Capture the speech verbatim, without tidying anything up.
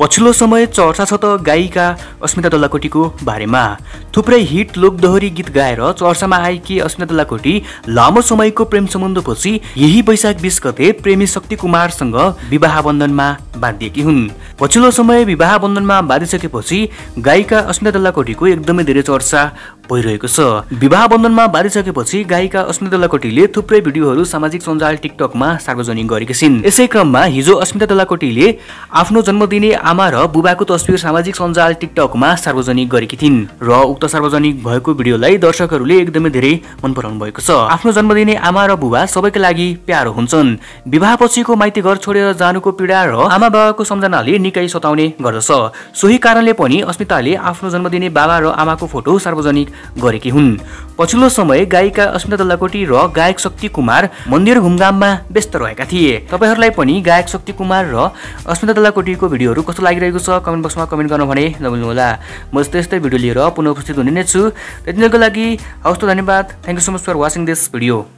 पछिल्लो समय चर्चा छ त गायिका अस्मिता डल्लाकोटीको बारेमा। थुप्रै हिट लोकदोहोरी गीत गाएर चर्चामा आएकी अस्मिता डल्लाकोटी लामो समयको प्रेम सम्बन्धपछि यही वैशाख बीस गते प्रेमी शक्ति कुमारसँग विवाह बन्धनमा बाँधिएकी हुन्। पछिल्लो समय विवाह बन्धनमा बाँधिसकेपछि गायिका अस्मिता डल्लाकोटीको एकदमै धेरै चर्चा भइरहेको छ। विवाह बन्धनमा बाँधिसकेपछि गायिका अस्मिता डल्लाकोटीले थुप्रै भिडियोहरू सामाजिक सञ्जाल टिकटकमा सार्वजनिक गरेकी छिन्। यसै क्रममा हिजो अस्मिता डल्लाकोटीले आफ्नो जन्मदिने आमा र बुबाको तस्बिर सामाजिक सञ्जाल टिकटकमा सार्वजनिक गरेकी थिइन् र उक्त सार्वजनिक भएको भिडियोलाई दर्शकहरूले एकदमै धेरै मन पराउनु भएको छ। आफ्नो जन्मदिने आमा र बुबा सबैका लागि प्यारो हुन्छन्। विवाहपछिको माइती घर छोडेर जानुको पीडा र आमा बाबाको सम्झनाले निकै सताउने गर्दछ। सोही कारणले पनि अस्मिताले आफ्नो जन्मदिने बाबा र आमाको फोटो सार्वजनिक गरेकी हुन्। पछिल्लो समय गायिका अस्मिता डल्लाकोटी र गायक शक्ति कुमार मन्दिर घुमघाममा व्यस्त रहेका थिए। तपाईहरुलाई पनि गायक शक्ति कुमार र अस्मिता डल्लाकोटीको भिडियोहरु कस्तो लागिरहेको छ कमेन्ट बक्समा कमेन्ट गर्न भने नभुल्नु होला। म यस्तै यस्तै भिडियो लिएर पुनः उपस्थित हुने नै छु। त्यतिको लागि हौस् त धन्यवाद। Thank you so much for watching this video.